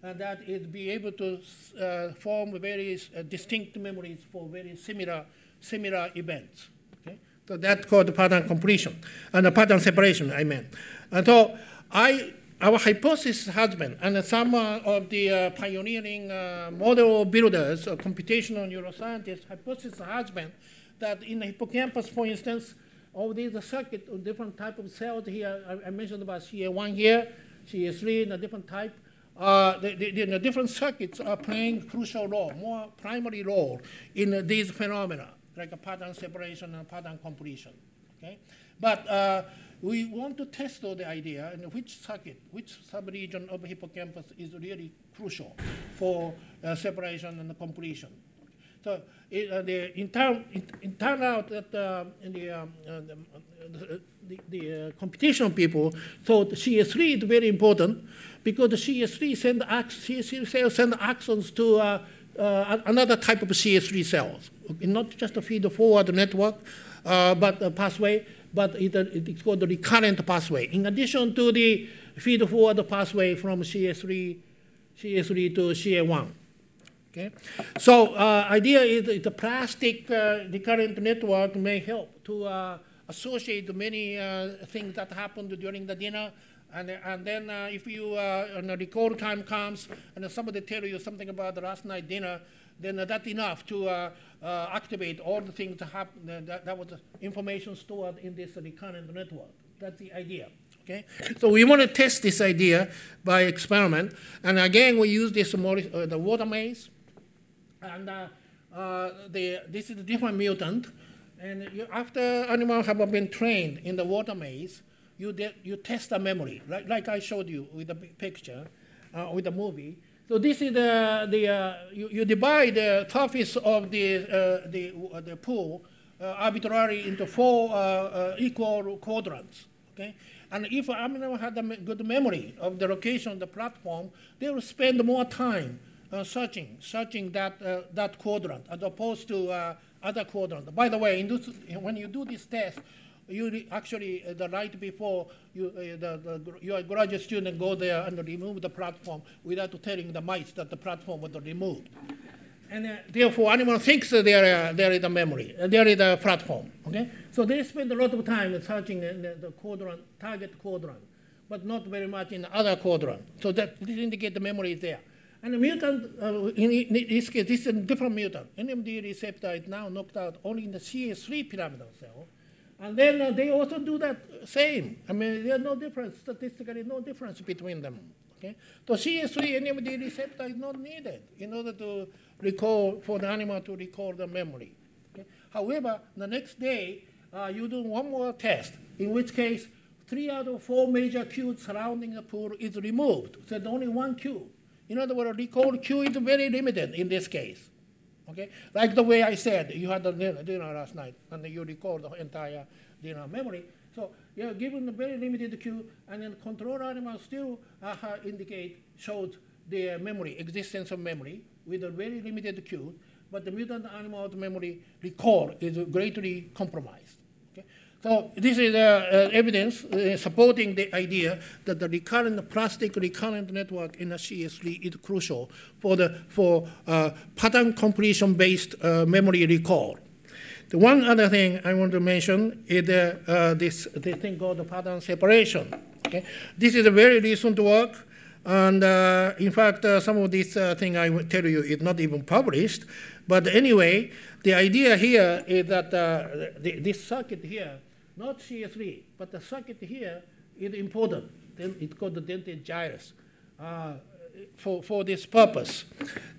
And that is be able to uh, form very uh, distinct memories for very similar, similar events. Okay? So that's called pattern completion, and the pattern separation, I meant. And so I, our hypothesis has been, and some uh, of the uh, pioneering uh, model builders, or computational neuroscientists, hypothesis has been that in the hippocampus, for instance, all these circuit of different type of cells here, I, I mentioned about C A one here, C A three, and a different type. Uh, the, the, the different circuits are playing crucial role, more primary role in these phenomena, like a pattern separation and pattern completion. Okay? But uh, we want to test the idea in which circuit, which subregion of hippocampus is really crucial for uh, separation and completion. So it, uh, the, in turn, it, it turned out that uh, in the, um, uh, the, the, the uh, computational people thought C A three is very important because the C A three, send C A three cells send axons to uh, uh, another type of C A three cells, not just a feed-forward network, uh, but a pathway, but it, uh, it's called the recurrent pathway. In addition to the feed-forward pathway from C A three, C A three to C A one. Okay. So uh, idea is the plastic uh, recurrent network may help to uh, associate many uh, things that happened during the dinner, and, and then uh, if you uh, and the recall time comes and somebody tell you something about the last night dinner, then uh, that's enough to uh, uh, activate all the things that happened. Uh, that, that was information stored in this recurrent network. That's the idea. Okay? So we want to test this idea by experiment, and again we use this more, uh, the water maze. And uh, uh, the, this is a different mutant. And you, after animals have been trained in the water maze, you, de you test the memory, like, like I showed you with the picture, uh, with the movie. So this is the, the uh, you, you divide the surface of the, uh, the, uh, the pool uh, arbitrarily into four uh, uh, equal quadrants. Okay? And if an animal had a good memory of the location of the platform, they will spend more time Uh, searching, searching that, uh, that quadrant as opposed to uh, other quadrant. By the way, in this, when you do this test, you actually, uh, the night before, you, uh, the, the, your graduate student go there and remove the platform without telling the mice that the platform was removed. And uh, therefore, animal thinks that there, uh, there is a memory, uh, there is a platform, okay? So they spend a lot of time searching in the, the quadrant, target quadrant. but not very much in the other quadrant. So that this indicates the memory is there. And the mutant, uh, in, in this case, this is a different mutant. N M D A receptor is now knocked out only in the C A three pyramidal cell. And then uh, they also do that same. I mean, there's no difference, statistically no difference between them. Okay? So C A three N M D A receptor is not needed in order to recall, for the animal to recall the memory. Okay? However, the next day, uh, you do one more test, in which case, three out of four major cubes surrounding the pool is removed. So there's only one cube. In other words, recall cue is very limited in this case. Okay? Like the way I said, you had a dinner last night, and you recall the entire dinner memory. So you are given a very limited cue, and then control animals still uh, indicate, shows their memory, existence of memory, with a very limited cue, but the mutant animal's memory recall is greatly compromised. Okay? So this is uh, uh, evidence uh, supporting the idea that the recurrent plastic recurrent network in the C S three is crucial for the for uh, pattern completion-based uh, memory recall. The one other thing I want to mention is uh, uh, this, this thing called the pattern separation. Okay? This is a very recent work, and uh, in fact, uh, some of this uh, thing I will tell you is not even published. But anyway, the idea here is that uh, the, this circuit here, not C A three, but the circuit here is important. Then it's called the dentate gyrus uh, for, for this purpose.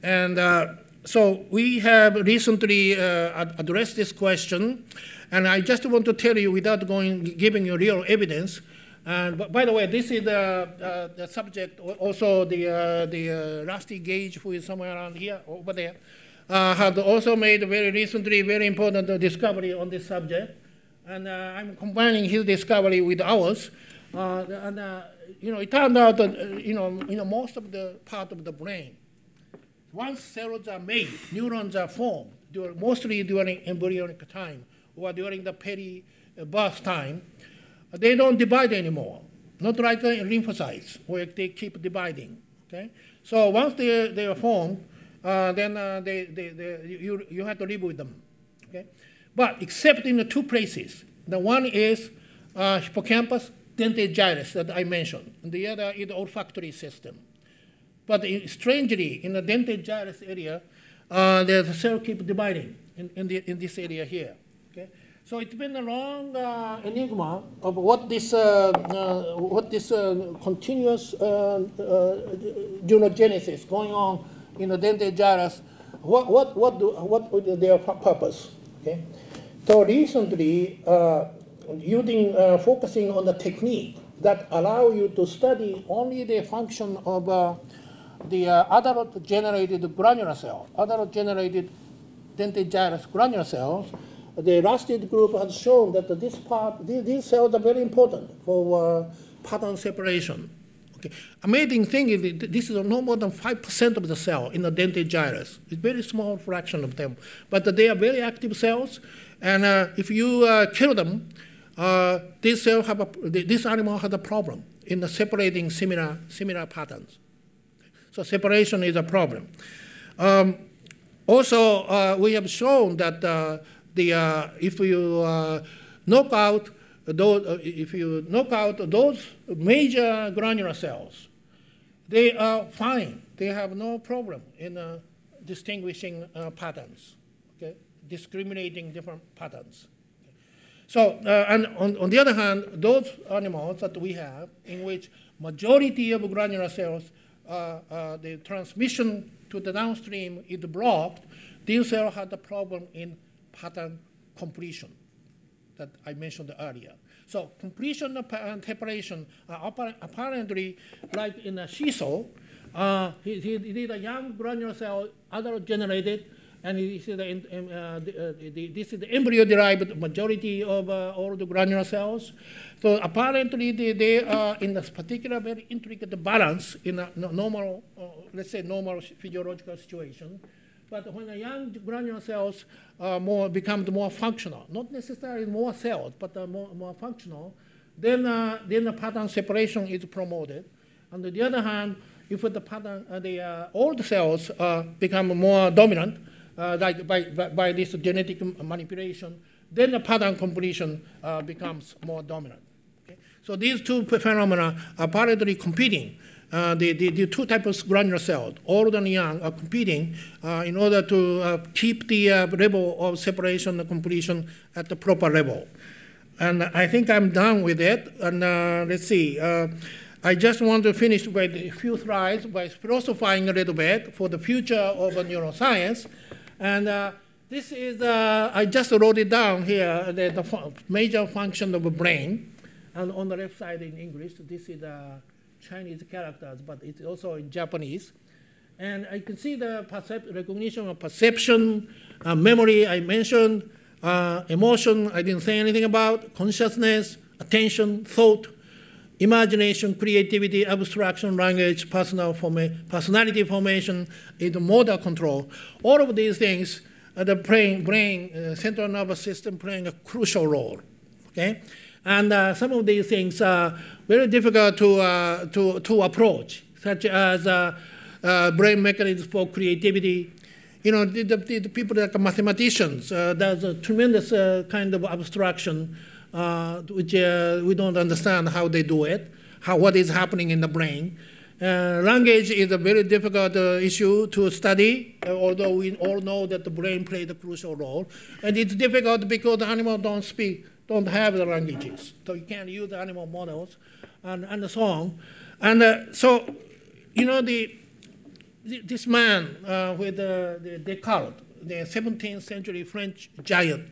And uh, so we have recently uh, addressed this question. And I just want to tell you, without going, giving you real evidence, and uh, by the way, this is uh, uh, the subject, also the, uh, the uh, Rusty Gage, who is somewhere around here, over there, uh, had also made very recently very important discovery on this subject. And uh, I'm combining his discovery with ours. Uh, and uh, you know, it turned out that uh, you know, you know, most of the part of the brain, once cells are made, neurons are formed, during, mostly during embryonic time or during the peri-birth time, they don't divide anymore. Not like the lymphocytes, where they keep dividing. Okay? So once they they are formed, uh, then uh, they, they, they you you have to live with them. Okay? But except in the two places. The one is uh, hippocampus, dentate gyrus that I mentioned. And the other is the olfactory system. But in, strangely, in the dentate gyrus area, uh, the cell keeps dividing in, in, the, in this area here. Okay? So it's been a long uh, enigma of what this, uh, uh, what this uh, continuous uh, uh, neurogenesis going on in the dentate gyrus, what, what, what, do, what is their purpose? Okay? So recently, uh, using, uh, focusing on the technique that allow you to study only the function of uh, the uh, adult-generated granular cell, adult-generated dentate gyrus granular cells, the Rusted group has shown that this part, these, these cells are very important for uh, pattern separation. Okay. Amazing thing is that this is no more than five percent of the cell in the dentate gyrus. It's a very small fraction of them. But they are very active cells. And uh, if you uh, kill them, uh, this, cell have a, this animal has a problem in the separating similar, similar patterns. So separation is a problem. Um, also, uh, we have shown that uh, the, uh, if you uh, knock out Those, uh, if you knock out those major granular cells, they are fine. They have no problem in uh, distinguishing uh, patterns, okay? Discriminating different patterns. Okay? So, uh, and on, on the other hand, those animals that we have, in which majority of granular cells, uh, uh, the transmission to the downstream is blocked, these cells had a problem in pattern completion that I mentioned earlier. So completion and separation are apparently like in a seesaw. Uh, it, it is a young granular cell, adult generated, and this is the, uh, the, uh, the, this is the embryo-derived majority of uh, all the granular cells. So apparently they, they are in this particular very intricate balance in a normal, uh, let's say normal physiological situation. But when the young granular cells uh, more become more functional, not necessarily more cells, but uh, more, more functional, then, uh, then the pattern separation is promoted. And on the other hand, if the pattern, uh, the uh, old cells uh, become more dominant, uh, like by, by, by this genetic manipulation, then the pattern completion uh, becomes more dominant. Okay? So these two phenomena are apparently competing. Uh, the, the, the two types of granular cells, old and young, are competing uh, in order to uh, keep the uh, level of separation and completion at the proper level. And I think I'm done with it. And uh, let's see. Uh, I just want to finish with a few slides by philosophizing a little bit for the future of neuroscience. And uh, this is, uh, I just wrote it down here, the, the fu major function of the brain. And on the left side in English, this is uh, Chinese characters, but it's also in Japanese. And I can see the recognition of perception, uh, memory I mentioned, uh, emotion I didn't say anything about, consciousness, attention, thought, imagination, creativity, abstraction, language, personal forma personality formation, and motor control. All of these things, uh, the brain, brain uh, central nervous system playing a crucial role. Okay? And uh, some of these things are very difficult to, uh, to, to approach, such as uh, uh, brain mechanisms for creativity. You know, the, the, the people like mathematicians, uh, there's a tremendous uh, kind of abstraction Uh, which uh, we don't understand how they do it, how, what is happening in the brain. Uh, language is a very difficult uh, issue to study, uh, although we all know that the brain plays a crucial role. And it's difficult because animals don't speak, don't have the languages. So you can't use animal models and, and so on. And uh, so, you know, the, this man uh, with uh, the Descartes, the seventeenth century French giant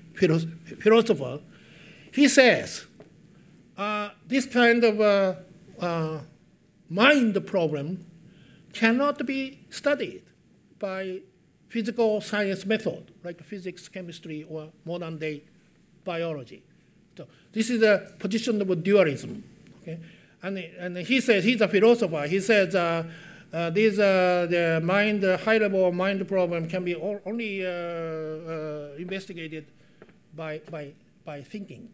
philosopher, he says, uh, this kind of uh, uh, mind problem cannot be studied by physical science method, like physics, chemistry, or modern day biology. So this is a position of dualism. Okay? And, and he says, he's a philosopher, he says, uh, uh, these, uh, the mind, uh, high level mind problem can be all, only uh, uh, investigated by, by, by thinking.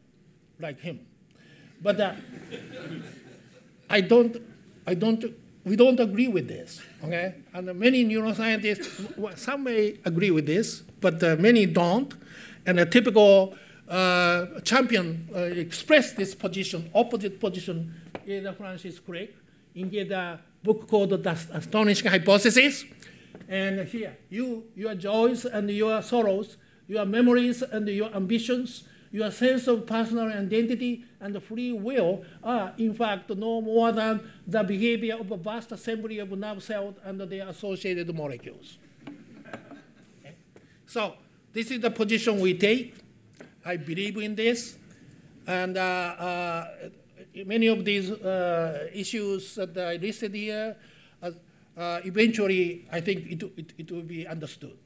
Like him, but uh, I don't, I don't, we don't agree with this, okay? And many neuroscientists, some may agree with this, but uh, many don't. And a typical uh, champion uh, expressed this position, opposite position, is Francis Crick in his uh, book called The Astonishing Hypothesis. And here, you, your joys and your sorrows, your memories and your ambitions, your sense of personal identity and free will are, in fact, no more than the behavior of a vast assembly of nerve cells and their associated molecules. Okay. So this is the position we take. I believe in this. And uh, uh, many of these uh, issues that I listed here, uh, uh, eventually, I think it, it, it will be understood.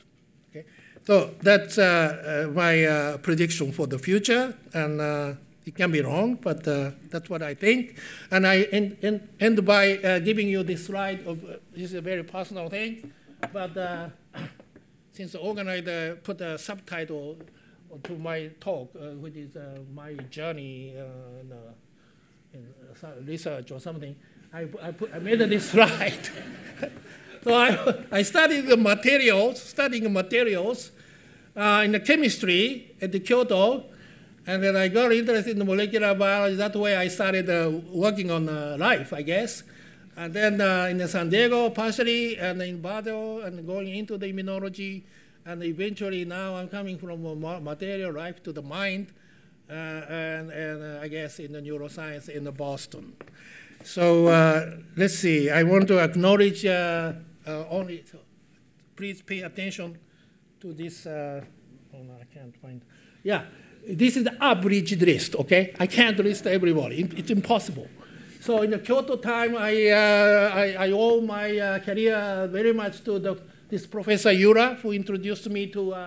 Okay. So that's uh, uh, my uh, prediction for the future, and uh, it can be wrong, but uh, that's what I think. And I end, end, end by uh, giving you this slide of, uh, this is a very personal thing, but uh, since the organizer put a subtitle to my talk, uh, which is uh, my journey uh, in, uh, in research or something, I, I, put, I made this slide. So I, I studied the materials, studying materials uh, in the chemistry at the Kyoto, and then I got interested in molecular biology. That way I started uh, working on uh, life, I guess. And then uh, in San Diego, partially, and in Basel, and going into the immunology, and eventually now I'm coming from material life to the mind, uh, and, and uh, I guess in the neuroscience in Boston. So uh, let's see, I want to acknowledge uh, Uh, only, so please pay attention to this. Uh, oh no, I can't find. Yeah, this is the abridged list. Okay, I can't list everybody. It, it's impossible. So in the Kyoto time, I uh, I, I owe my uh, career very much to the, this Professor Yura, who introduced me to uh,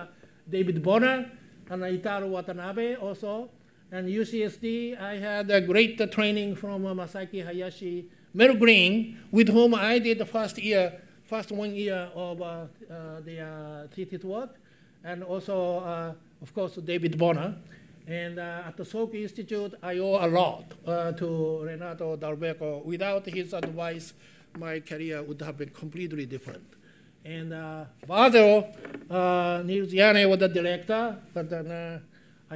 David Bonner and Itaro Watanabe also. And U C S D, I had a great uh, training from uh, Masaaki Hayashi, Meryl Green, with whom I did the first year. First one year of uh, uh, the uh, thesis work, and also, uh, of course, David Bonner. And uh, at the Salk Institute, I owe a lot uh, to Renato Dulbecco. Without his advice, my career would have been completely different. And uh, Basel, uh, Niruzziane was the director, but then, uh,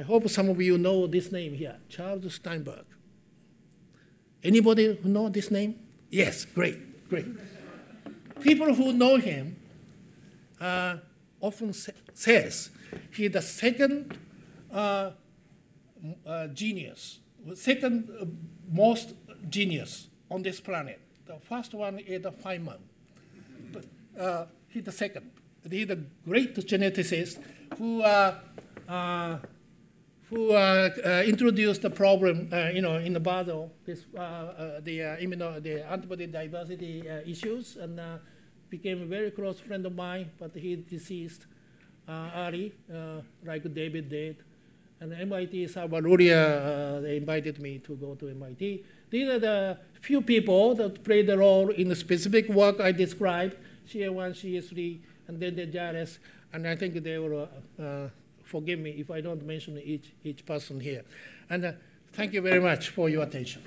I hope some of you know this name here, Charles Steinberg. Anybody who know this name? Yes, great, great. People who know him uh, often say, says he's the second uh, uh, genius, second most genius on this planet. The first one is Feynman, but uh, he's the second. He's a great geneticist who uh, uh, who uh, uh, introduced the problem, uh, you know, in the Basel, this, uh, uh, the uh, immuno, the antibody diversity uh, issues, and uh, became a very close friend of mine. But he deceased uh, early, uh, like David did. And M I T Salvadoria, uh, they invited me to go to M I T. These are the few people that played the role in the specific work I described, C A one, C A three, and then the J A R E S, and I think they will uh, forgive me if I don't mention each, each person here. And uh, thank you very much for your attention.